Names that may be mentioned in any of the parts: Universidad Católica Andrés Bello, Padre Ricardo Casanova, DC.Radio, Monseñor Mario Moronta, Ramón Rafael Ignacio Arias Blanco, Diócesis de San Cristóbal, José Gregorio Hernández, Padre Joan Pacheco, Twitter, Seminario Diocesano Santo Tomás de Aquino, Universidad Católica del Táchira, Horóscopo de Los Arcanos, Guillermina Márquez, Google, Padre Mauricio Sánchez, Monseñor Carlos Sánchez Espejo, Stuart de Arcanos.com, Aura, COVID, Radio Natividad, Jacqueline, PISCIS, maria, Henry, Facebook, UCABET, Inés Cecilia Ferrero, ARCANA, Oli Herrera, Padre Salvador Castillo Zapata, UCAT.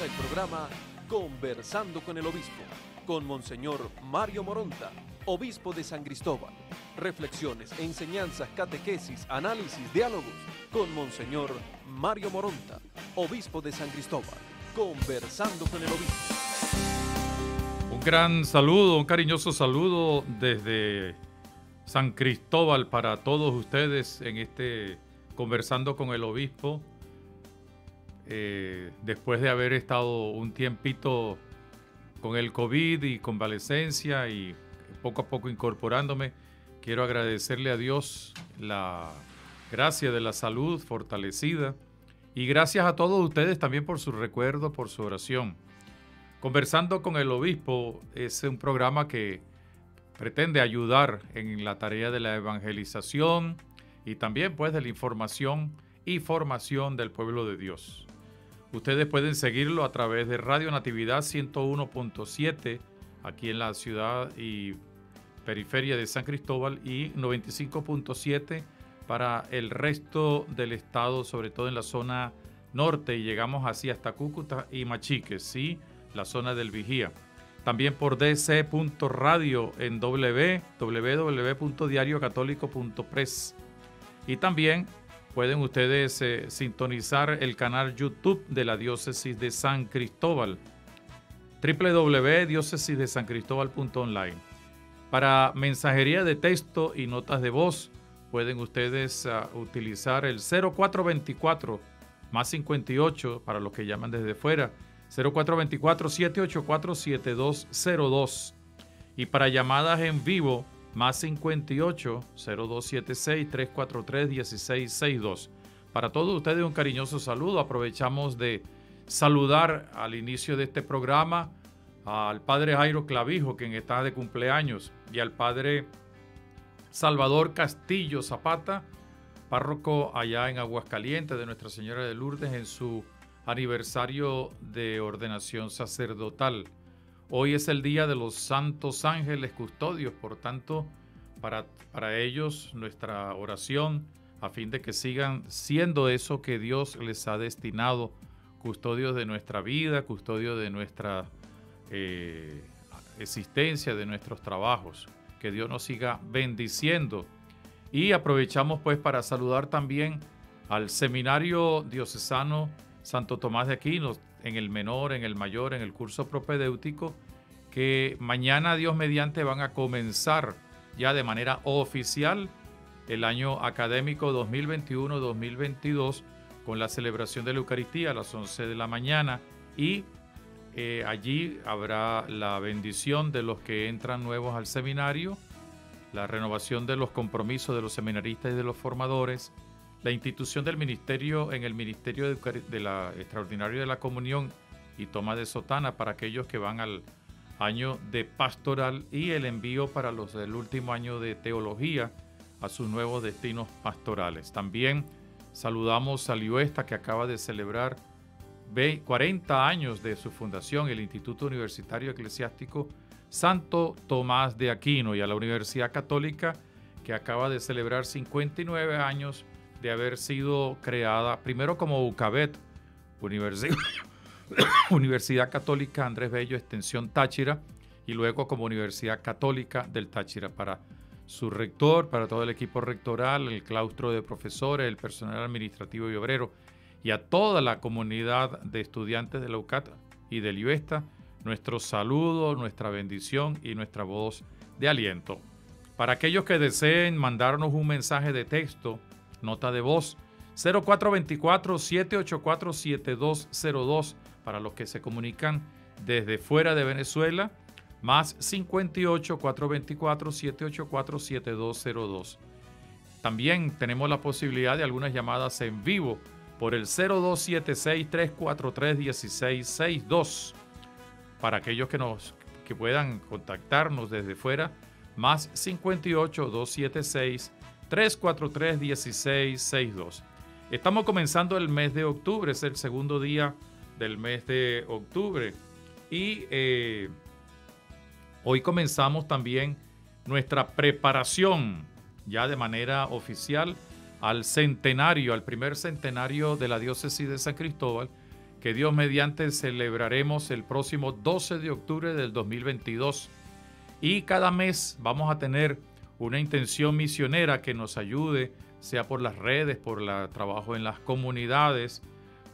comienza el programa Conversando con el Obispo, con Monseñor Mario Moronta, Obispo de San Cristóbal. Reflexiones, enseñanzas, catequesis, análisis, diálogos, con Monseñor Mario Moronta, Obispo de San Cristóbal. Conversando con el Obispo. Un gran saludo, un cariñoso saludo desde San Cristóbal para todos ustedes en este Conversando con el Obispo. Después de haber estado un tiempito con el COVID y convalecencia y poco a poco incorporándome, quiero agradecerle a Dios la gracia de la salud fortalecida y gracias a todos ustedes también por su recuerdo, por su oración. Conversando con el Obispo es un programa que pretende ayudar en la tarea de la evangelización y también pues de la información y formación del pueblo de Dios. Ustedes pueden seguirlo a través de Radio Natividad 101.7 aquí en la ciudad y periferia de San Cristóbal y 95.7 para el resto del estado, sobre todo en la zona norte, y llegamos así hasta Cúcuta y Machiques, ¿sí? La zona del Vigía. También por DC.Radio en www.diariocatólico.press y también pueden ustedes sintonizar el canal YouTube de la Diócesis de San Cristóbal, www.diocesisdesancristóbal.online. Para mensajería de texto y notas de voz, pueden ustedes utilizar el 0424 más 58 para los que llaman desde fuera, 0424-784-7202. Y para llamadas en vivo, más 58 0276 343 1662. Para todos ustedes un cariñoso saludo. Aprovechamos de saludar al inicio de este programa al Padre Jairo Clavijo, quien está de cumpleaños, y al Padre Salvador Castillo Zapata, párroco allá en Aguascalientes de Nuestra Señora de Lourdes, en su aniversario de ordenación sacerdotal. Hoy es el día de los santos ángeles custodios, por tanto, para ellos nuestra oración a fin de que sigan siendo eso que Dios les ha destinado, custodios de nuestra vida, custodios de nuestra existencia, de nuestros trabajos. Que Dios nos siga bendiciendo. Y aprovechamos pues para saludar también al Seminario Diocesano Santo Tomás de Aquino, en el menor, en el mayor, en el curso propedéutico, que mañana, Dios mediante, van a comenzar ya de manera oficial el año académico 2021-2022 con la celebración de la Eucaristía a las 11 de la mañana y allí habrá la bendición de los que entran nuevos al seminario, la renovación de los compromisos de los seminaristas y de los formadores, la institución del ministerio en el Ministerio de la Extraordinario de la Comunión y Toma de Sotana para aquellos que van al año de pastoral y el envío para los del último año de teología a sus nuevos destinos pastorales. También saludamos a IUESTA, que acaba de celebrar 40 años de su fundación, el Instituto Universitario Eclesiástico Santo Tomás de Aquino, y a la Universidad Católica, que acaba de celebrar 59 años de haber sido creada primero como UCABET, Universidad Católica Andrés Bello, Extensión Táchira, y luego como Universidad Católica del Táchira, para su rector, para todo el equipo rectoral, el claustro de profesores, el personal administrativo y obrero, y a toda la comunidad de estudiantes de la UCAT y del IUESTA, nuestro saludo, nuestra bendición y nuestra voz de aliento. Para aquellos que deseen mandarnos un mensaje de texto, nota de voz, 0424-784-7202 para los que se comunican desde fuera de Venezuela, más 58-424-784-7202. También tenemos la posibilidad de algunas llamadas en vivo por el 0276-343-1662. Para aquellos que puedan contactarnos desde fuera, más 58-276-343-1662. Estamos comenzando el mes de octubre, es el segundo día del mes de octubre y hoy comenzamos también nuestra preparación ya de manera oficial al centenario, al primer centenario de la Diócesis de San Cristóbal, que Dios mediante celebraremos el próximo 12 de octubre del 2022. Y cada mes vamos a tener una intención misionera que nos ayude, sea por las redes, por el trabajo en las comunidades,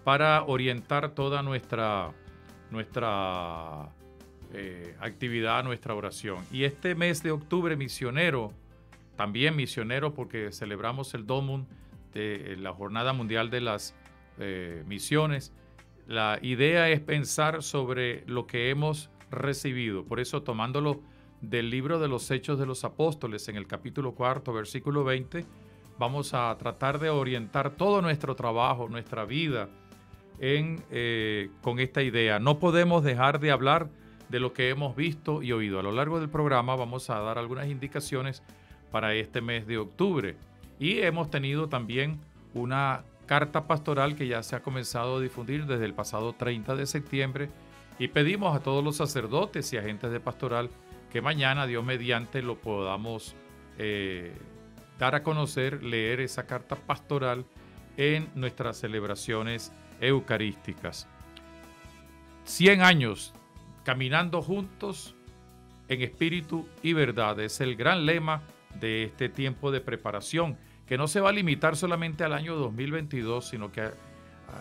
para orientar toda nuestra actividad, nuestra oración. Y este mes de octubre misionero, también misionero porque celebramos el DOMUN, de la Jornada Mundial de las Misiones, la idea es pensar sobre lo que hemos recibido. Por eso, tomándolo del libro de los Hechos de los Apóstoles, en el capítulo 4, versículo 20, vamos a tratar de orientar todo nuestro trabajo, nuestra vida, con esta idea. No podemos dejar de hablar de lo que hemos visto y oído. A lo largo del programa vamos a dar algunas indicaciones para este mes de octubre. Y hemos tenido también una carta pastoral que ya se ha comenzado a difundir desde el pasado 30 de septiembre y pedimos a todos los sacerdotes y agentes de pastoral que mañana, Dios mediante, lo podamos dar a conocer, leer esa carta pastoral en nuestras celebraciones eucarísticas. 100 años caminando juntos en espíritu y verdad es el gran lema de este tiempo de preparación, que no se va a limitar solamente al año 2022, sino que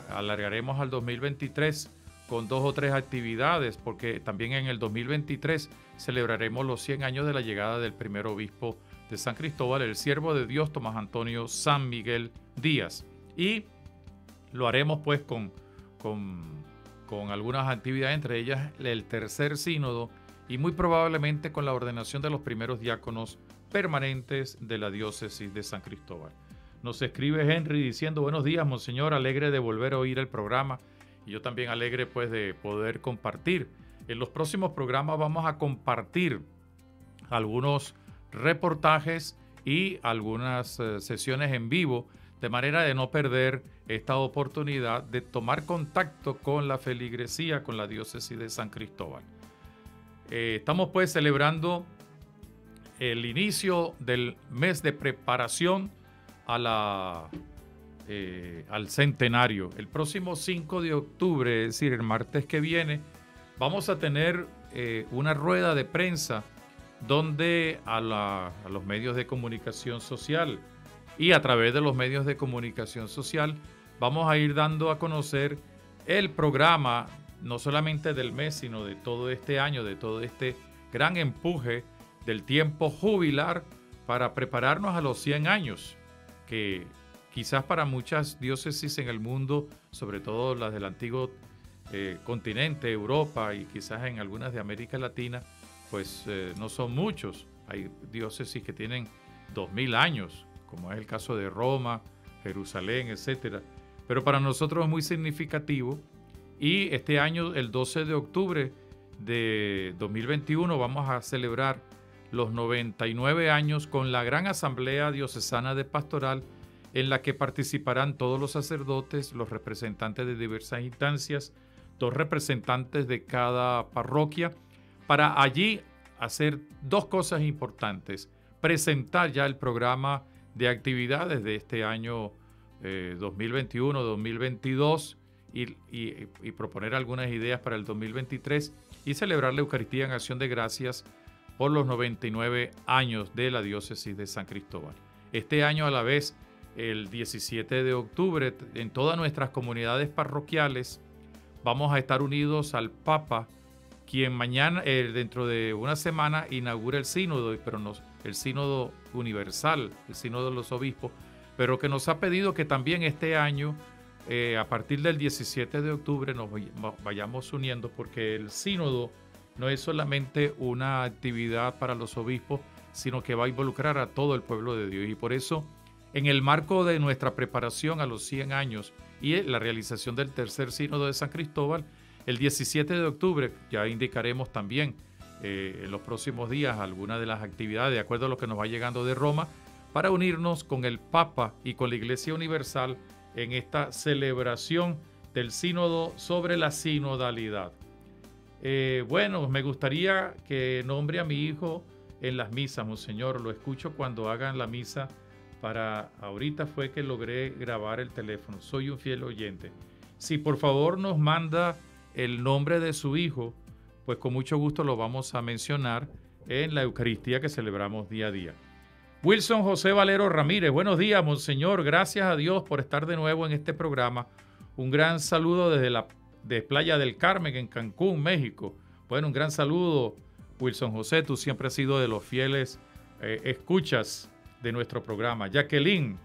alargaremos al 2023 con 2 o 3 actividades, porque también en el 2023 celebraremos los 100 años de la llegada del primer obispo de San Cristóbal, el siervo de Dios Tomás Antonio San Miguel Díaz. Y lo haremos pues con algunas actividades, entre ellas el tercer sínodo y muy probablemente con la ordenación de los primeros diáconos permanentes de la diócesis de San Cristóbal. Nos escribe Henry diciendo: buenos días, monseñor, alegre de volver a oír el programa, y yo también alegre pues de poder compartir. En los próximos programas vamos a compartir algunos reportajes y algunas sesiones en vivo, de manera de no perder esta oportunidad de tomar contacto con la feligresía, con la diócesis de San Cristóbal. Estamos pues celebrando el inicio del mes de preparación a al centenario. El próximo 5 de octubre, es decir, el martes que viene, vamos a tener una rueda de prensa donde a los medios de comunicación social, y a través de los medios de comunicación social vamos a ir dando a conocer el programa, no solamente del mes, sino de todo este año, de todo este gran empuje del tiempo jubilar para prepararnos a los 100 años, que quizás para muchas diócesis en el mundo, sobre todo las del antiguo continente, Europa, y quizás en algunas de América Latina, pues no son muchos. Hay diócesis que tienen 2000 años, como es el caso de Roma, Jerusalén, etc. Pero para nosotros es muy significativo. Y este año, el 12 de octubre de 2021, vamos a celebrar los 99 años con la gran Asamblea Diocesana de Pastoral, en la que participarán todos los sacerdotes, los representantes de diversas instancias, 2 representantes de cada parroquia, para allí hacer 2 cosas importantes. Presentar ya el programa de actividades de este año 2021-2022 y proponer algunas ideas para el 2023 y celebrar la Eucaristía en acción de gracias por los 99 años de la diócesis de San Cristóbal. Este año a la vez, el 17 de octubre, en todas nuestras comunidades parroquiales, vamos a estar unidos al Papa, quien mañana, dentro de una semana, inaugura el sínodo, el sínodo universal, el sínodo de los obispos, pero que nos ha pedido que también este año, a partir del 17 de octubre, nos vayamos uniendo, porque el sínodo no es solamente una actividad para los obispos, sino que va a involucrar a todo el pueblo de Dios. Y por eso, en el marco de nuestra preparación a los 100 años y la realización del tercer sínodo de San Cristóbal, el 17 de octubre ya indicaremos también en los próximos días algunas de las actividades de acuerdo a lo que nos va llegando de Roma, para unirnos con el Papa y con la Iglesia Universal en esta celebración del sínodo sobre la sinodalidad. Bueno, me gustaría que nombre a mi hijo en las misas, monseñor. Lo escucho cuando hagan la misa. Ahorita fue que logré grabar el teléfono. Soy un fiel oyente. Si por favor nos manda el nombre de su hijo, pues con mucho gusto lo vamos a mencionar en la Eucaristía que celebramos día a día. Wilson José Valero Ramírez, buenos días, Monseñor. Gracias a Dios por estar de nuevo en este programa. Un gran saludo desde de Playa del Carmen, en Cancún, México. Bueno, un gran saludo, Wilson José. Tú siempre has sido de los fieles escuchas de nuestro programa. Jacqueline,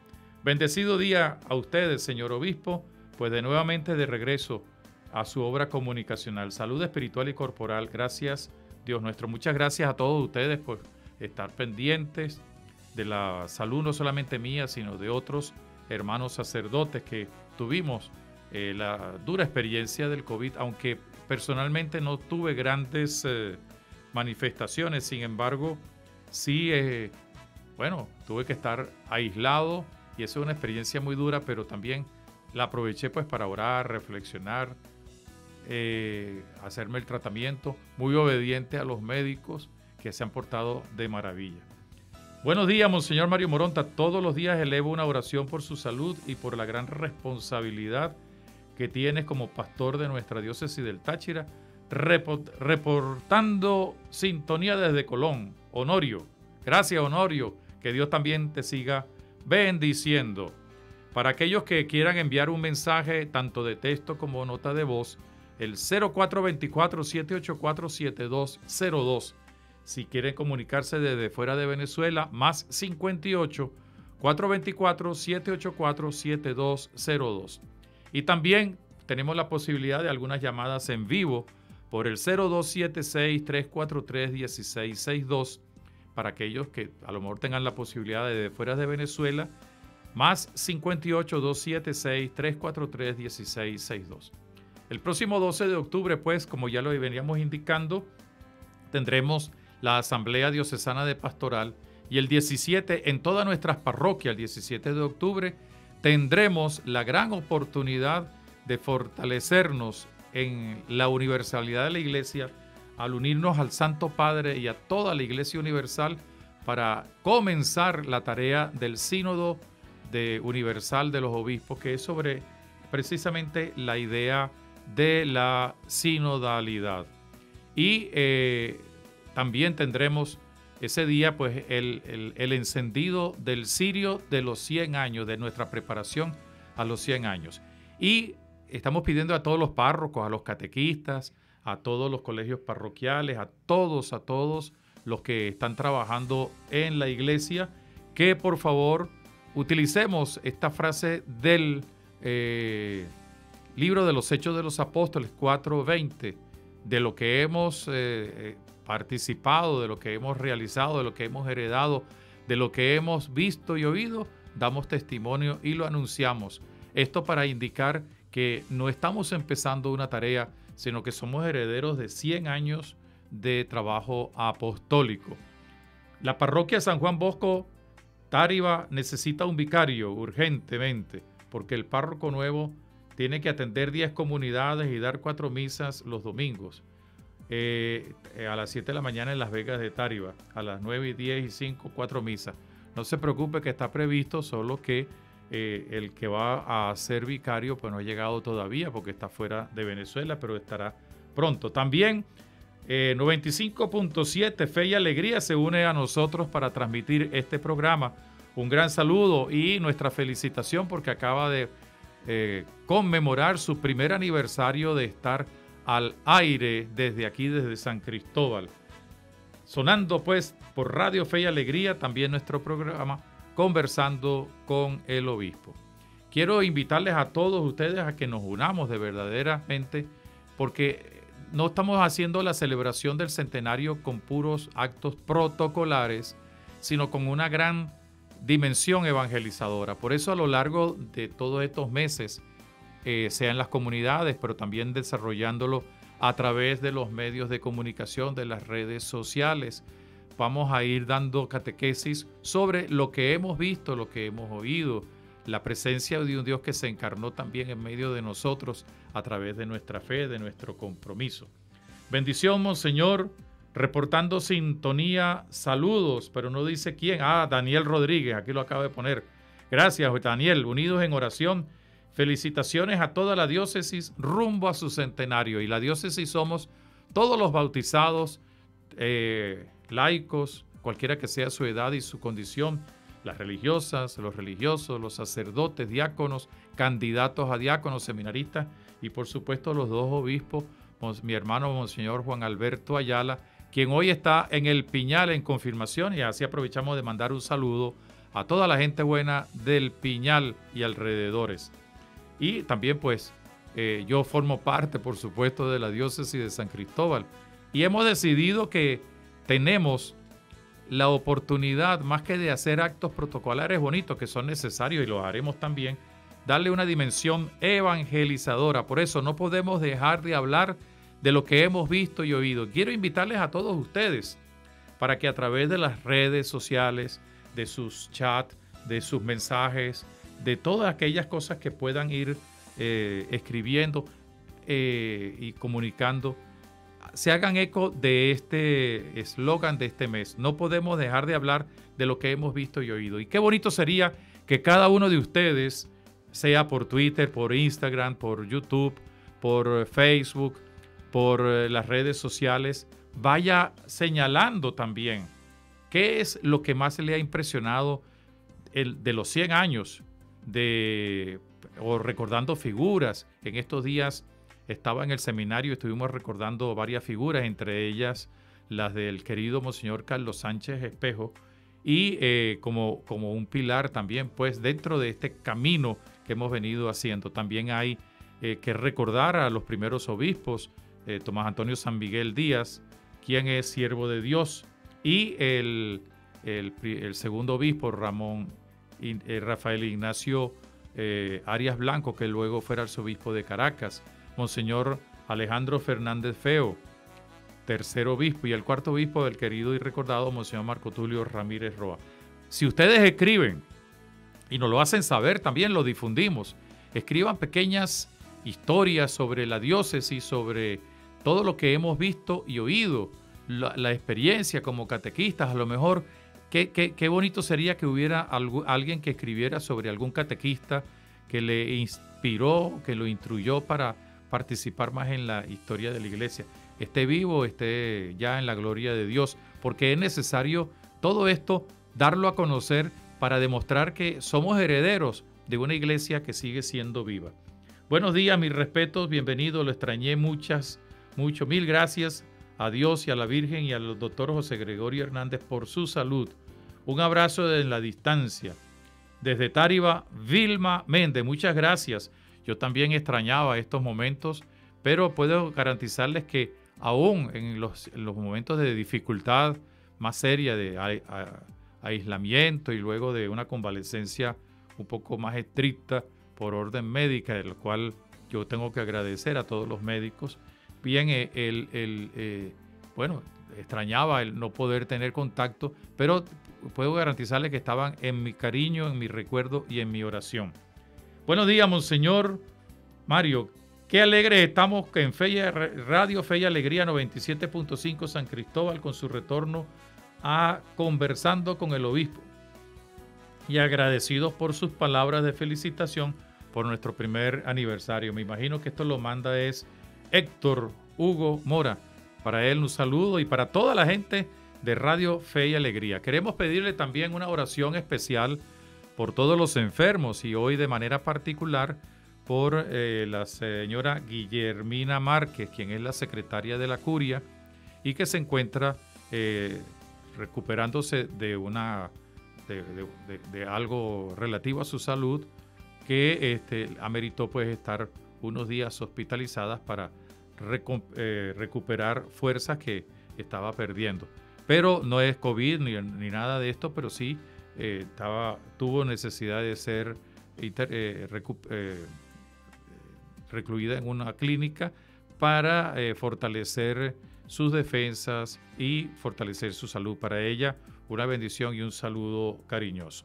bendecido día a ustedes, señor obispo, pues de nuevamente de regreso a su obra comunicacional. Salud espiritual y corporal. Gracias, Dios nuestro. Muchas gracias a todos ustedes por estar pendientes de la salud, no solamente mía, sino de otros hermanos sacerdotes que tuvimos la dura experiencia del COVID, aunque personalmente no tuve grandes manifestaciones. Sin embargo, sí, bueno, tuve que estar aislado y eso es una experiencia muy dura, pero también la aproveché pues para orar, reflexionar, hacerme el tratamiento, muy obediente a los médicos que se han portado de maravilla. Buenos días, Monseñor Mario Moronta. Todos los días elevo una oración por su salud y por la gran responsabilidad que tienes como pastor de nuestra diócesis del Táchira, reportando sintonía desde Colón, Honorio. Gracias, Honorio, que Dios también te siga bendiciendo. Para aquellos que quieran enviar un mensaje tanto de texto como nota de voz, el 0424-784-7202. Si quieren comunicarse desde fuera de Venezuela, más 58-424-784-7202. Y también tenemos la posibilidad de algunas llamadas en vivo por el 0276-343-1662. Para aquellos que a lo mejor tengan la posibilidad de desde fuera de Venezuela, más 58-276-343-1662. El próximo 12 de octubre, pues, como ya lo veníamos indicando, tendremos la Asamblea Diocesana de Pastoral, y el 17, en todas nuestras parroquias, el 17 de octubre, tendremos la gran oportunidad de fortalecernos en la universalidad de la Iglesia al unirnos al Santo Padre y a toda la Iglesia Universal para comenzar la tarea del Sínodo Universal de los Obispos, que es sobre precisamente la idea de la sinodalidad. Y también tendremos ese día pues el encendido del cirio de los 100 años, de nuestra preparación a los 100 años. Y estamos pidiendo a todos los párrocos, a los catequistas, a todos los colegios parroquiales, a todos los que están trabajando en la iglesia, que por favor utilicemos esta frase del libro de los Hechos de los Apóstoles 4:20, de lo que hemos participado, de lo que hemos realizado, de lo que hemos heredado, de lo que hemos visto y oído, damos testimonio y lo anunciamos. Esto para indicar que no estamos empezando una tarea, sino que somos herederos de 100 años de trabajo apostólico. La parroquia San Juan Bosco Táriba necesita un vicario urgentemente, porque el párroco nuevo tiene que atender 10 comunidades y dar 4 misas los domingos, a las 7 de la mañana en Las Vegas de Táriba, a las 9 y 10 y 5, 4 misas. No se preocupe que está previsto, solo que el que va a ser vicario pues no ha llegado todavía porque está fuera de Venezuela, pero estará pronto. También 95.7 Fe y Alegría se une a nosotros para transmitir este programa. Un gran saludo y nuestra felicitación porque acaba de conmemorar su primer aniversario de estar al aire desde aquí, desde San Cristóbal. Sonando pues por Radio Fe y Alegría también nuestro programa Conversando con el Obispo. Quiero invitarles a todos ustedes a que nos unamos de verdaderamente, porque no estamos haciendo la celebración del centenario con puros actos protocolares, sino con una gran dimensión evangelizadora. Por eso a lo largo de todos estos meses, sea en las comunidades, pero también desarrollándolo a través de los medios de comunicación, de las redes sociales, vamos a ir dando catequesis sobre lo que hemos visto, lo que hemos oído, la presencia de un Dios que se encarnó también en medio de nosotros a través de nuestra fe, de nuestro compromiso. Bendición, Monseñor, reportando sintonía, saludos, pero no dice quién. Ah, Daniel Rodríguez, aquí lo acabo de poner. Gracias, Daniel, unidos en oración Felicitaciones a toda la diócesis rumbo a su centenario. Y la diócesis somos todos los bautizados, laicos, cualquiera que sea su edad y su condición, las religiosas, los religiosos, los sacerdotes, diáconos, candidatos a diáconos, seminaristas y por supuesto los dos obispos, mi hermano Monseñor Juan Alberto Ayala, quien hoy está en el Piñal en confirmación, y así aprovechamos de mandar un saludo a toda la gente buena del Piñal y alrededores. Y también pues yo formo parte por supuesto de la diócesis de San Cristóbal y hemos decidido que tenemos la oportunidad, más que de hacer actos protocolares bonitos que son necesarios y los haremos también, darle una dimensión evangelizadora. Por eso no podemos dejar de hablar de lo que hemos visto y oído. Quiero invitarles a todos ustedes para que a través de las redes sociales, de sus chats, de sus mensajes, de todas aquellas cosas que puedan ir escribiendo y comunicando, se hagan eco de este eslogan de este mes. No podemos dejar de hablar de lo que hemos visto y oído. Y qué bonito sería que cada uno de ustedes, sea por Twitter, por Instagram, por YouTube, por Facebook, por las redes sociales, vaya señalando también qué es lo que más le ha impresionado de los 100 años o recordando figuras. En estos días estaba en el seminario y estuvimos recordando varias figuras, entre ellas las del querido Monseñor Carlos Sánchez Espejo, y como un pilar también, pues, dentro de este camino que hemos venido haciendo. También hay que recordar a los primeros obispos, Tomás Antonio San Miguel Díaz, quien es siervo de Dios, y el segundo obispo, Ramón Rafael Ignacio Arias Blanco, que luego fuera arzobispo de Caracas, Monseñor Alejandro Fernández Feo, tercer obispo, y el cuarto obispo del querido y recordado Monseñor Marco Tulio Ramírez Roa. Si ustedes escriben y nos lo hacen saber, también lo difundimos. Escriban pequeñas historias sobre la diócesis, sobre todo lo que hemos visto y oído, la experiencia como catequistas. A lo mejor, qué bonito sería que hubiera alguien que escribiera sobre algún catequista que le inspiró, que lo instruyó para participar más en la historia de la iglesia, esté vivo, esté ya en la gloria de Dios, porque es necesario todo esto darlo a conocer para demostrar que somos herederos de una iglesia que sigue siendo viva. Buenos días, mis respetos, bienvenido, lo extrañé mucho, mil gracias a Dios y a la Virgen y al doctor José Gregorio Hernández por su salud. Un abrazo desde la distancia. Desde Táriba, Vilma Méndez, muchas gracias. Yo también extrañaba estos momentos, pero puedo garantizarles que aún en los momentos de dificultad más seria, de aislamiento y luego de una convalecencia un poco más estricta por orden médica, del cual yo tengo que agradecer a todos los médicos, bien, extrañaba el no poder tener contacto, pero puedo garantizarles que estaban en mi cariño, en mi recuerdo y en mi oración. Buenos días, Monseñor Mario. Qué alegres estamos que en Radio Fe y Alegría 97.5 San Cristóbal, con su retorno a Conversando con el Obispo, y agradecidos por sus palabras de felicitación por nuestro primer aniversario. Me imagino que esto lo manda es Héctor Hugo Mora. Para él un saludo y para toda la gente de Radio Fe y Alegría. Queremos pedirle también una oración especial por todos los enfermos y hoy de manera particular por la señora Guillermina Márquez, quien es la secretaria de la curia y que se encuentra recuperándose de algo relativo a su salud, que ameritó pues estar unos días hospitalizadas para recuperar fuerzas que estaba perdiendo. Pero no es COVID ni nada de esto, pero sí tuvo necesidad de ser recluida en una clínica para fortalecer sus defensas y fortalecer su salud. Para ella, una bendición y un saludo cariñoso.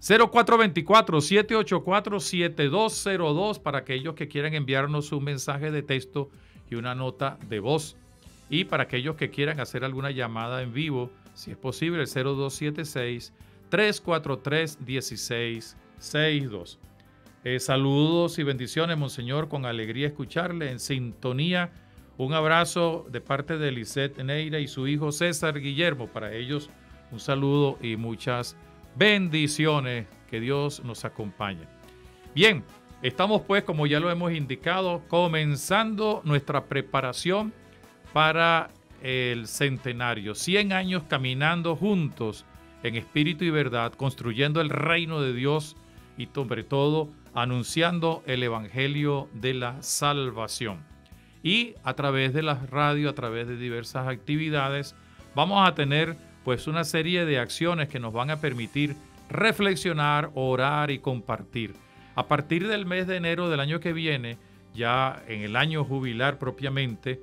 0424-784-7202 para aquellos que quieran enviarnos un mensaje de texto y una nota de voz. Y para aquellos que quieran hacer alguna llamada en vivo, si es posible, el 0276-343-1662. Saludos y bendiciones, Monseñor, con alegría escucharle, en sintonía. Un abrazo de parte de Lisette Neira y su hijo César Guillermo. Para ellos, un saludo y muchas bendiciones. Que Dios nos acompañe. Bien, estamos pues, como ya lo hemos indicado, comenzando nuestra preparación para el centenario. 100 años caminando juntos en espíritu y verdad, construyendo el reino de Dios y sobre todo anunciando el evangelio de la salvación. Y a través de las radios, a través de diversas actividades, vamos a tener pues una serie de acciones que nos van a permitir reflexionar, orar y compartir. A partir del mes de enero del año que viene, ya en el año jubilar propiamente,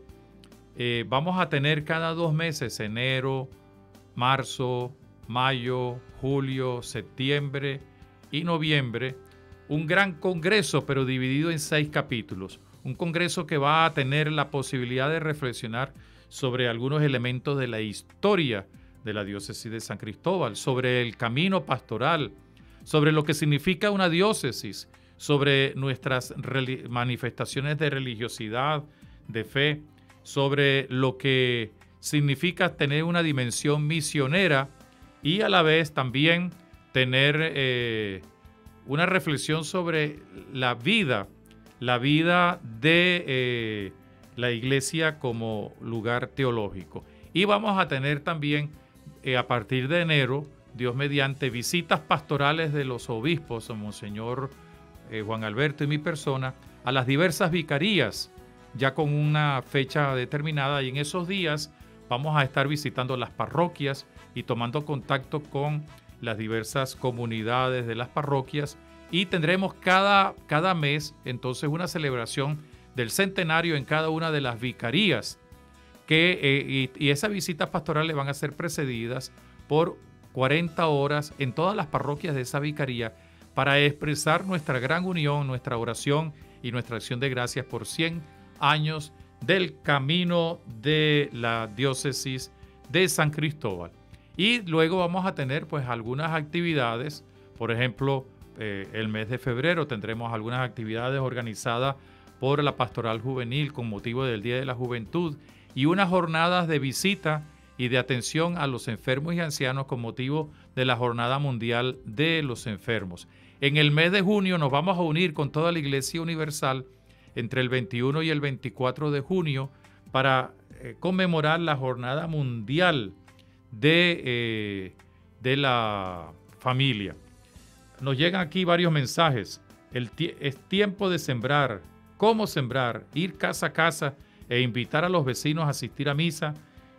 vamos a tener cada 2 meses, enero, marzo, mayo, julio, septiembre y noviembre, un gran congreso, pero dividido en 6 capítulos. Un congreso que va a tener la posibilidad de reflexionar sobre algunos elementos de la historia de la diócesis de San Cristóbal, sobre el camino pastoral, sobre lo que significa una diócesis, sobre nuestras manifestaciones de religiosidad, de fe, sobre lo que significa tener una dimensión misionera y a la vez también tener una reflexión sobre la vida de la iglesia como lugar teológico. Y vamos a tener también, a partir de enero, Dios mediante, visitas pastorales de los obispos, Monseñor Juan Alberto y mi persona, a las diversas vicarías, ya con una fecha determinada. Y en esos días vamos a estar visitando las parroquias y tomando contacto con las diversas comunidades de las parroquias. Y tendremos cada mes entonces una celebración del centenario en cada una de las vicarías, que, y esas visitas pastorales van a ser precedidas por 40 horas en todas las parroquias de esa vicaría para expresar nuestra gran unión, nuestra oración y nuestra acción de gracias por 100 años del camino de la diócesis de San Cristóbal. Y luego vamos a tener pues algunas actividades, por ejemplo, el mes de febrero tendremos algunas actividades organizadas por la Pastoral Juvenil con motivo del Día de la Juventud y unas jornadas de visita y de atención a los enfermos y ancianos con motivo de la Jornada Mundial de los Enfermos. En el mes de junio nos vamos a unir con toda la Iglesia Universal entre el 21 y el 24 de junio para conmemorar la Jornada Mundial de la Familia. Nos llegan aquí varios mensajes. Es tiempo de sembrar. ¿Cómo sembrar? Ir casa a casa e invitar a los vecinos a asistir a misa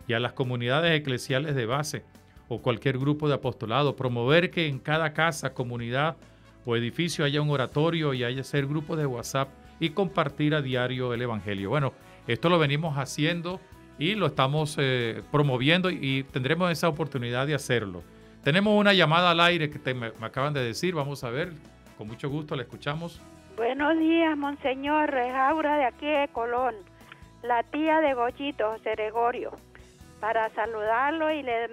y a las comunidades eclesiales de base o cualquier grupo de apostolado. Promover que en cada casa, comunidad o edificio haya un oratorio y haya ser grupos de WhatsApp y compartir a diario el evangelio. Bueno, esto lo venimos haciendo y lo estamos promoviendo y tendremos esa oportunidad de hacerlo. Tenemos una llamada al aire que me acaban de decir. Vamos a ver, con mucho gusto la escuchamos. Buenos días, Monseñor. Es Aura de aquí de Colón, la tía de Goyito, José Gregorio, para saludarlo y le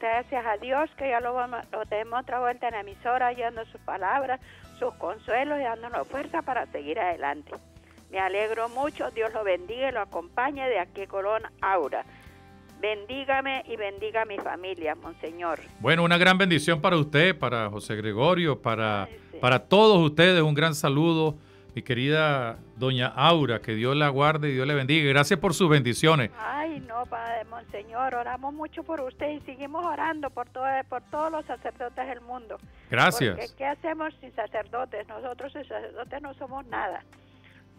gracias a Dios que ya lo tenemos otra vuelta en la emisora, dando sus palabras, sus consuelos y dándonos fuerza para seguir adelante. Me alegro mucho. Dios lo bendiga y lo acompañe de aquí de Colón, Aura. Bendígame y bendiga a mi familia, Monseñor. Bueno, una gran bendición para usted, para José Gregorio, para todos ustedes. Un gran saludo, mi querida doña Aura, que Dios la guarde y Dios le bendiga. Gracias por sus bendiciones. Ay, no, Padre Monseñor, oramos mucho por usted y seguimos orando por todos los sacerdotes del mundo. Gracias. Porque, ¿qué hacemos sin sacerdotes? Nosotros sin sacerdotes no somos nada.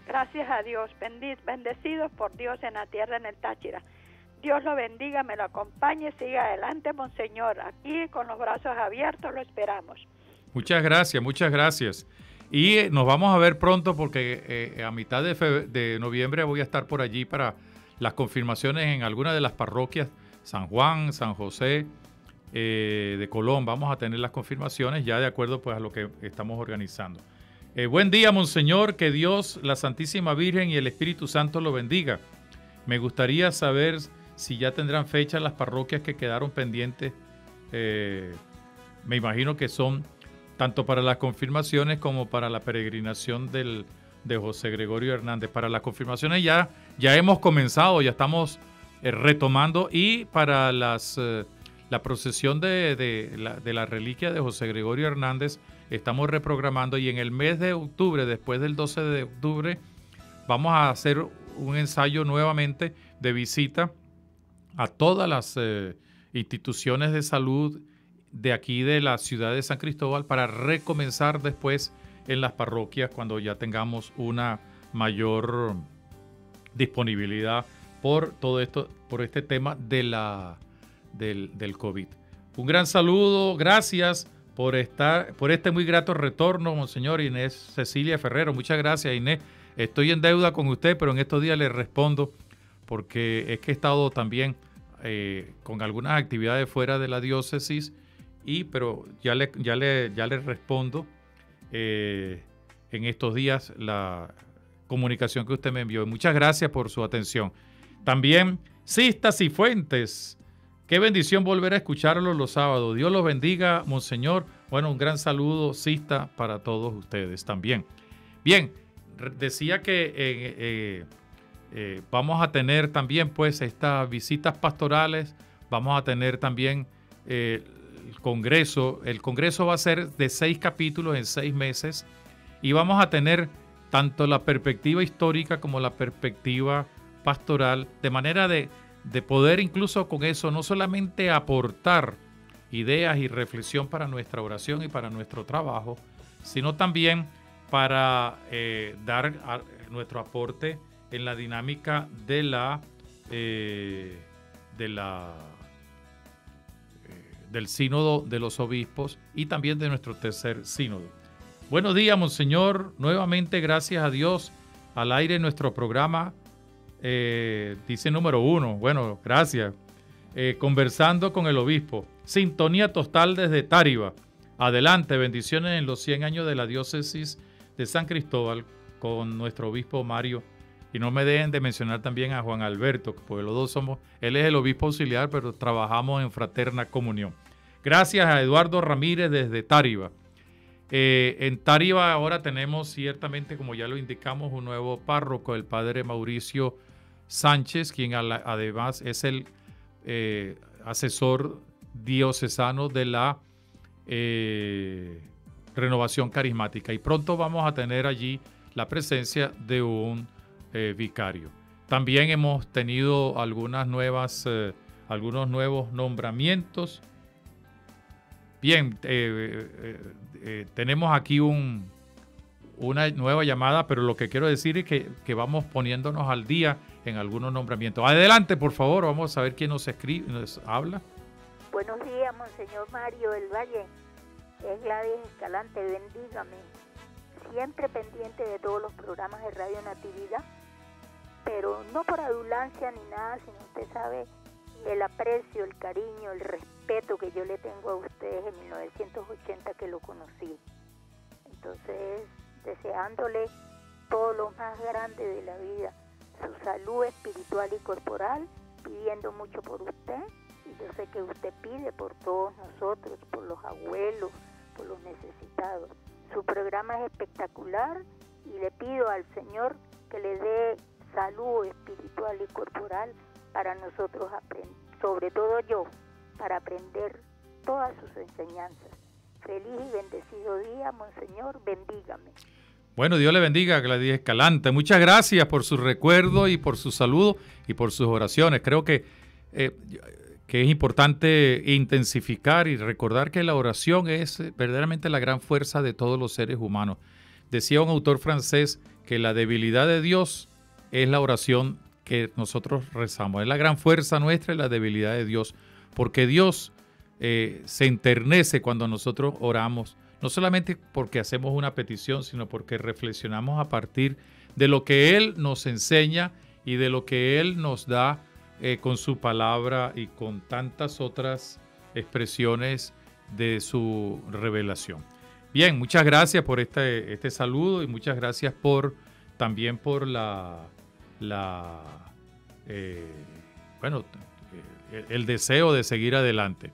Gracias a Dios, bendecidos por Dios en la tierra, en el Táchira. Dios lo bendiga, me lo acompañe, siga adelante, Monseñor. Aquí con los brazos abiertos lo esperamos. Muchas gracias, muchas gracias. Y nos vamos a ver pronto porque a mitad de noviembre voy a estar por allí para las confirmaciones en alguna de las parroquias, San Juan, San José de Colón. Vamos a tener las confirmaciones ya de acuerdo pues a lo que estamos organizando. Buen día, Monseñor, que Dios, la Santísima Virgen y el Espíritu Santo lo bendiga. Me gustaría saber si ya tendrán fecha las parroquias que quedaron pendientes, me imagino que son tanto para las confirmaciones como para la peregrinación de José Gregorio Hernández. Para las confirmaciones ya hemos comenzado, ya estamos retomando, y para la procesión de la reliquia de José Gregorio Hernández estamos reprogramando, y en el mes de octubre, después del 12 de octubre, vamos a hacer un ensayo nuevamente de visita a todas las instituciones de salud de aquí de la ciudad de San Cristóbal, para recomenzar después en las parroquias cuando ya tengamos una mayor disponibilidad por todo esto, por este tema del COVID. Un gran saludo, gracias por este muy grato retorno, Monseñor Inés Cecilia Ferrero. Muchas gracias, Inés. Estoy en deuda con usted, pero en estos días le respondo, porque es que he estado también con algunas actividades fuera de la diócesis, pero ya le respondo en estos días la comunicación que usted me envió. Muchas gracias por su atención. También Cistas y Fuentes, qué bendición volver a escucharlo los sábados. Dios los bendiga, Monseñor. Bueno, un gran saludo, Cista, para todos ustedes también. Bien, decía que vamos a tener también pues estas visitas pastorales, vamos a tener también el Congreso. El Congreso va a ser de 6 capítulos en 6 meses, y vamos a tener tanto la perspectiva histórica como la perspectiva pastoral, de manera de poder incluso con eso no solamente aportar ideas y reflexión para nuestra oración y para nuestro trabajo, sino también para dar nuestro aporte en la dinámica del sínodo de los obispos y también de nuestro tercer sínodo. Buenos días, Monseñor. Nuevamente, gracias a Dios, al aire en nuestro programa, dice número 1. Bueno, gracias. Conversando con el obispo. Sintonía total desde Táriba. Adelante, bendiciones en los 100 años de la diócesis de San Cristóbal con nuestro obispo Mario. Y no me dejen de mencionar también a Juan Alberto, porque los dos él es el obispo auxiliar, pero trabajamos en fraterna comunión. Gracias a Eduardo Ramírez desde Táriba. En Táriba ahora tenemos ciertamente, como ya lo indicamos, un nuevo párroco, el padre Mauricio Sánchez, quien además es el asesor diocesano de la renovación carismática. Y pronto vamos a tener allí la presencia de un vicario. También hemos tenido algunos nuevos nombramientos. Bien, tenemos aquí una nueva llamada, pero lo que quiero decir es que vamos poniéndonos al día en algunos nombramientos. Adelante, por favor, vamos a ver quién nos escribe, nos habla. Buenos días, Monseñor Mario del Valle. Es Gladys Escalante, bendígame. Siempre pendiente de todos los programas de Radio Natividad, pero no por adulancia ni nada, sino usted sabe el aprecio, el cariño, el respeto que yo le tengo a ustedes en 1980 que lo conocí. Entonces, deseándole todo lo más grande de la vida, su salud espiritual y corporal, pidiendo mucho por usted, y yo sé que usted pide por todos nosotros, por los abuelos, por los necesitados. Su programa es espectacular y le pido al Señor que le dé salud espiritual y corporal para nosotros aprender, sobre todo yo, para aprender todas sus enseñanzas. Feliz y bendecido día, Monseñor, bendígame. Bueno, Dios le bendiga, Gladys Escalante. Muchas gracias por su recuerdo y por su saludo y por sus oraciones. Creo que es importante intensificar y recordar que la oración es verdaderamente la gran fuerza de todos los seres humanos. Decía un autor francés que la debilidad de Dios es la oración que nosotros rezamos. Es la gran fuerza nuestra y la debilidad de Dios, porque Dios se enternece cuando nosotros oramos, no solamente porque hacemos una petición, sino porque reflexionamos a partir de lo que Él nos enseña y de lo que Él nos da con su palabra y con tantas otras expresiones de su revelación. Bien, muchas gracias por este saludo, y muchas gracias también por el deseo de seguir adelante.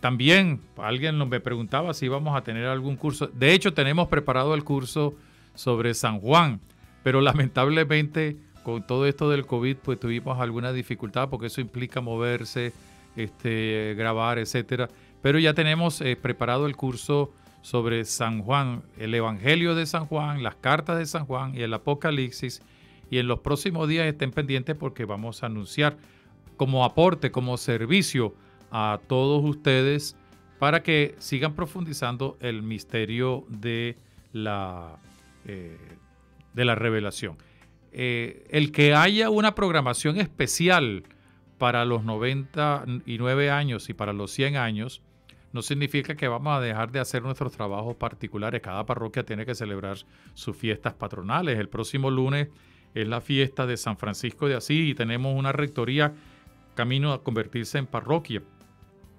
También alguien me preguntaba si íbamos a tener algún curso. De hecho, tenemos preparado el curso sobre San Juan, pero lamentablemente con todo esto del COVID pues tuvimos alguna dificultad porque eso implica moverse, grabar, etcétera. Pero ya tenemos preparado el curso sobre San Juan, el Evangelio de San Juan, las cartas de San Juan y el Apocalipsis. Y en los próximos días estén pendientes porque vamos a anunciar como aporte, como servicio a todos ustedes para que sigan profundizando el misterio de la revelación. El que haya una programación especial para los 99 años y para los 100 años no significa que vamos a dejar de hacer nuestros trabajos particulares. Cada parroquia tiene que celebrar sus fiestas patronales. El próximo lunes es la fiesta de San Francisco de Asís y tenemos una rectoría camino a convertirse en parroquia.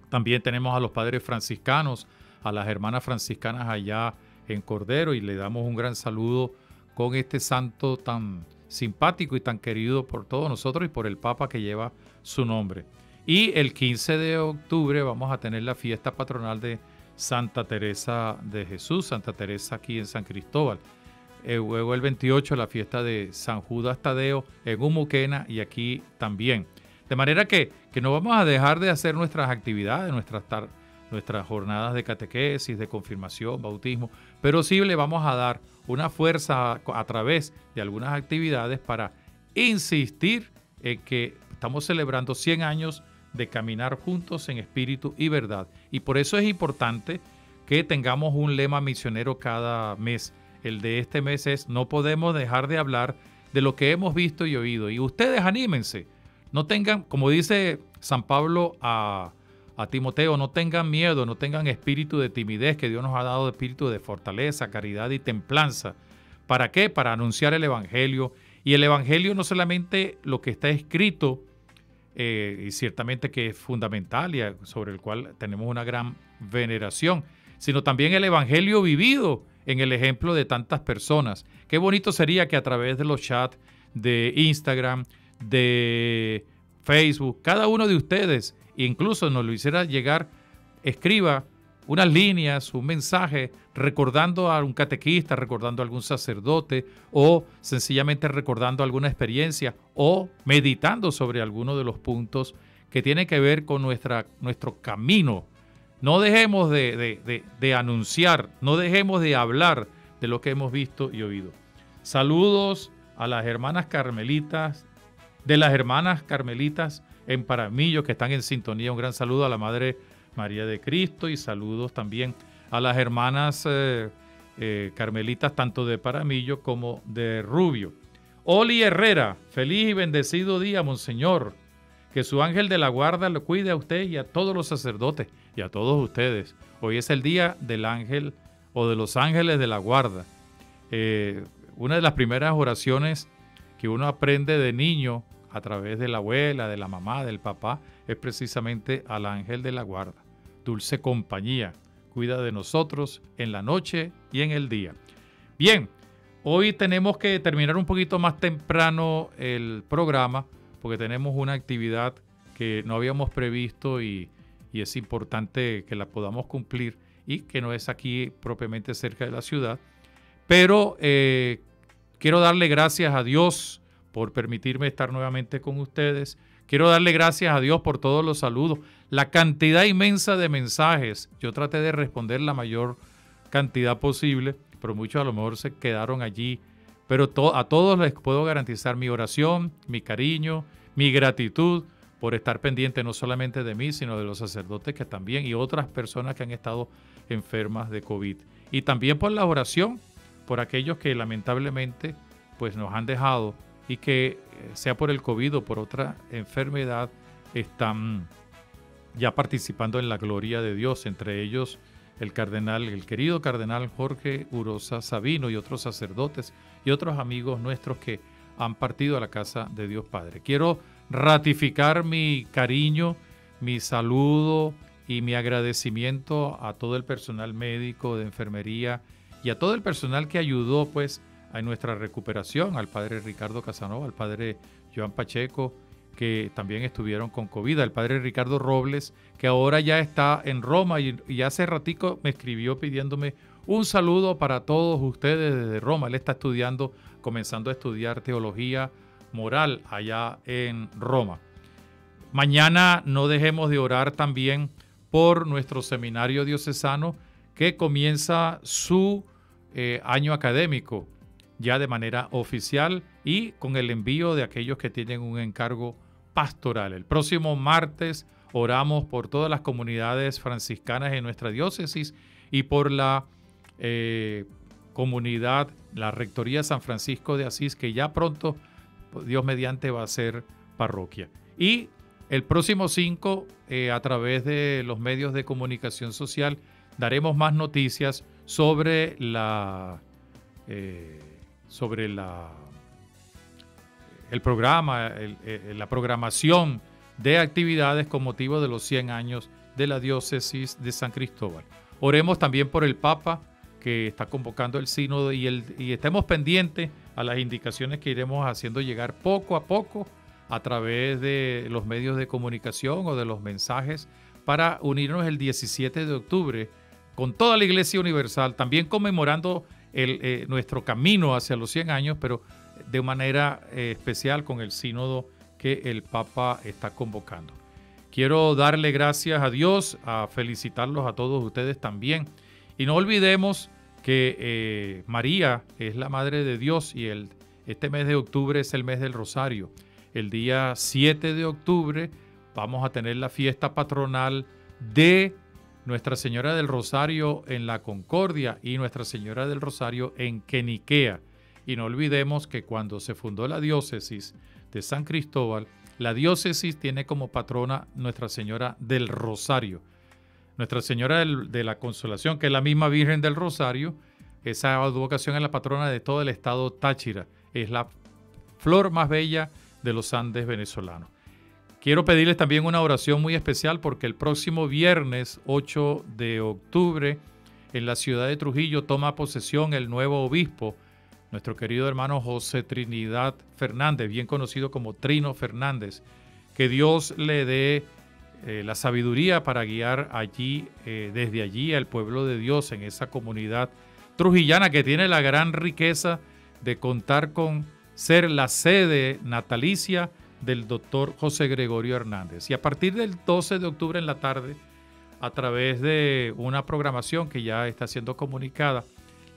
También tenemos a los padres franciscanos, a las hermanas franciscanas allá en Cordero, y le damos un gran saludo con este santo tan simpático y tan querido por todos nosotros y por el Papa que lleva su nombre. Y el 15 de octubre vamos a tener la fiesta patronal de Santa Teresa de Jesús, Santa Teresa aquí en San Cristóbal. Luego el 28 la fiesta de San Judas Tadeo en Humuquena y aquí también. De manera que no vamos a dejar de hacer nuestras actividades, nuestras jornadas de catequesis, de confirmación, bautismo, pero sí le vamos a dar una fuerza a través de algunas actividades para insistir en que estamos celebrando 100 años de caminar juntos en espíritu y verdad. Y por eso es importante que tengamos un lema misionero cada mes. El de este mes es: no podemos dejar de hablar de lo que hemos visto y oído. Y ustedes anímense. No tengan, como dice San Pablo a Timoteo, no tengan miedo, no tengan espíritu de timidez, que Dios nos ha dado espíritu de fortaleza, caridad y templanza. ¿Para qué? Para anunciar el Evangelio. Y el Evangelio no solamente lo que está escrito, y ciertamente que es fundamental y sobre el cual tenemos una gran veneración, sino también el Evangelio vivido en el ejemplo de tantas personas. Qué bonito sería que a través de los chats de Instagram, de Facebook, cada uno de ustedes, incluso nos lo hiciera llegar, escriba unas líneas, un mensaje, recordando a un catequista, recordando a algún sacerdote, o sencillamente recordando alguna experiencia, o meditando sobre alguno de los puntos que tienen que ver con nuestro camino. No dejemos de anunciar, no dejemos de hablar de lo que hemos visto y oído. Saludos a las hermanas carmelitas, de las hermanas carmelitas en Paramillo, que están en sintonía. Un gran saludo a la Madre María de Cristo y saludos también a las hermanas carmelitas tanto de Paramillo como de Rubio. Oli Herrera, feliz y bendecido día, Monseñor. Que su ángel de la guarda lo cuide a usted y a todos los sacerdotes y a todos ustedes. Hoy es el día del ángel o de los ángeles de la guarda. Una de las primeras oraciones que uno aprende de niño a través de la abuela, de la mamá, del papá, es precisamente al ángel de la guarda. Dulce compañía, cuida de nosotros en la noche y en el día. Bien, hoy tenemos que terminar un poquito más temprano el programa porque tenemos una actividad que no habíamos previsto y es importante que la podamos cumplir y que no es aquí propiamente cerca de la ciudad, pero quiero darle gracias a Dios por permitirme estar nuevamente con ustedes. Quiero darle gracias a Dios por todos los saludos, la cantidad inmensa de mensajes. Yo traté de responder la mayor cantidad posible, pero muchos a lo mejor se quedaron allí. Pero a todos les puedo garantizar mi oración, mi cariño, mi gratitud por estar pendiente no solamente de mí, sino de los sacerdotes que también y otras personas que han estado enfermas de COVID. Y también por la oración por aquellos que lamentablemente pues nos han dejado y que sea por el COVID o por otra enfermedad están ya participando en la gloria de Dios, entre ellos el querido cardenal Jorge Urosa Sabino y otros sacerdotes y otros amigos nuestros que han partido a la casa de Dios Padre. Quiero ratificar mi cariño, mi saludo y mi agradecimiento a todo el personal médico de enfermería y a todo el personal que ayudó pues a nuestra recuperación, al padre Ricardo Casanova, al padre Joan Pacheco, que también estuvieron con COVID, el padre Ricardo Robles, que ahora ya está en Roma y hace ratico me escribió pidiéndome un saludo para todos ustedes desde Roma. Él está estudiando, comenzando a estudiar teología moral allá en Roma. Mañana no dejemos de orar también por nuestro seminario diocesano que comienza su año académico ya de manera oficial y con el envío de aquellos que tienen un encargo pastoral. El próximo martes oramos por todas las comunidades franciscanas en nuestra diócesis y por la comunidad, la Rectoría San Francisco de Asís, que ya pronto, Dios mediante, va a ser parroquia. Y el próximo 5, a través de los medios de comunicación social, daremos más noticias sobre la programación de actividades con motivo de los 100 años de la Diócesis de San Cristóbal. Oremos también por el Papa, que está convocando el sínodo, y estemos pendientes a las indicaciones que iremos haciendo llegar poco a poco a través de los medios de comunicación o de los mensajes, para unirnos el 17 de octubre con toda la Iglesia Universal, también conmemorando nuestro camino hacia los 100 años, pero de manera especial con el sínodo que el Papa está convocando. Quiero darle gracias a Dios, a felicitarlos a todos ustedes también. Y no olvidemos que María es la Madre de Dios y este mes de octubre es el mes del Rosario. El día 7 de octubre vamos a tener la fiesta patronal de Nuestra Señora del Rosario en La Concordia y Nuestra Señora del Rosario en Queniquea. Y no olvidemos que cuando se fundó la Diócesis de San Cristóbal, la diócesis tiene como patrona Nuestra Señora del Rosario. Nuestra Señora de la Consolación, que es la misma Virgen del Rosario, esa advocación es la patrona de todo el estado Táchira. Es la flor más bella de los Andes venezolanos. Quiero pedirles también una oración muy especial porque el próximo viernes 8 de octubre en la ciudad de Trujillo toma posesión el nuevo obispo, nuestro querido hermano José Trinidad Fernández, bien conocido como Trino Fernández. Que Dios le dé la sabiduría para guiar allí, desde allí, al pueblo de Dios en esa comunidad trujillana que tiene la gran riqueza de contar con ser la sede natalicia del doctor José Gregorio Hernández. Y a partir del 12 de octubre en la tarde, a través de una programación que ya está siendo comunicada,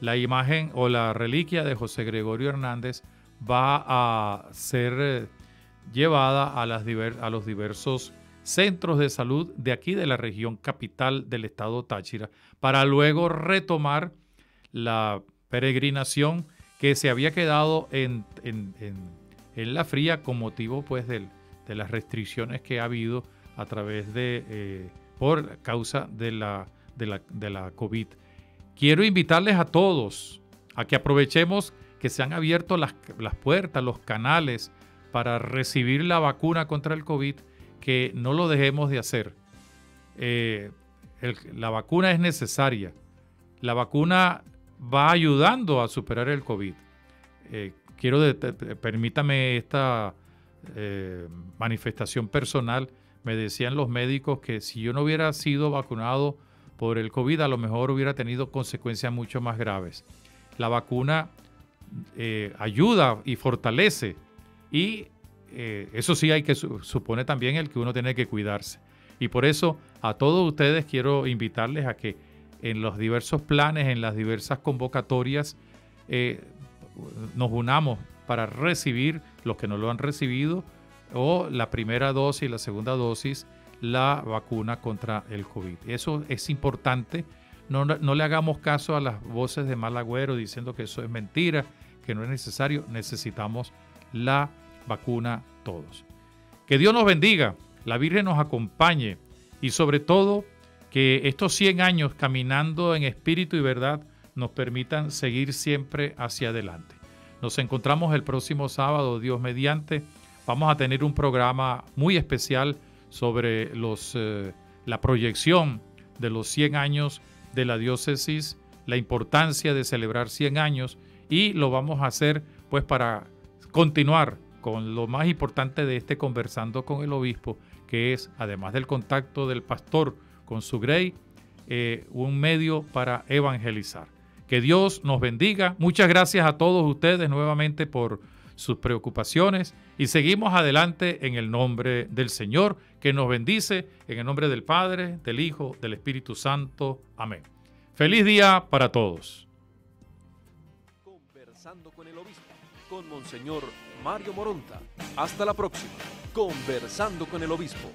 la imagen o la reliquia de José Gregorio Hernández va a ser llevada a los diversos centros de salud de aquí de la región capital del estado Táchira, para luego retomar la peregrinación que se había quedado en la fría con motivo, pues, de las restricciones que ha habido a través de por causa de la COVID. Quiero invitarles a todos a que aprovechemos que se han abierto las puertas, los canales para recibir la vacuna contra el COVID, que no lo dejemos de hacer. La vacuna es necesaria. La vacuna va ayudando a superar el COVID. Permítame esta manifestación personal. Me decían los médicos que si yo no hubiera sido vacunado por el COVID, a lo mejor hubiera tenido consecuencias mucho más graves. La vacuna ayuda y fortalece, y eso sí, hay que supone también el que uno tiene que cuidarse. Y por eso a todos ustedes quiero invitarles a que en los diversos planes, en las diversas convocatorias, nos unamos para recibir, los que no lo han recibido, o la primera dosis y la segunda dosis, la vacuna contra el COVID. Eso es importante. No le hagamos caso a las voces de mal agüero diciendo que eso es mentira, que no es necesario. Necesitamos la vacuna todos. Que Dios nos bendiga, la Virgen nos acompañe, y sobre todo que estos 100 años caminando en espíritu y verdad nos permitan seguir siempre hacia adelante. Nos encontramos el próximo sábado, Dios mediante. Vamos a tener un programa muy especial sobre la proyección de los 100 años de la diócesis, la importancia de celebrar 100 años, y lo vamos a hacer, pues, para continuar con lo más importante de este Conversando con el Obispo, que es, además del contacto del pastor con su Grey, un medio para evangelizar. Que Dios nos bendiga. Muchas gracias a todos ustedes nuevamente por sus preocupaciones y seguimos adelante en el nombre del Señor, que nos bendice, en el nombre del Padre, del Hijo, del Espíritu Santo. Amén. Feliz día para todos. Conversando con el Obispo, con Monseñor Mario Moronta. Hasta la próxima. Conversando con el Obispo.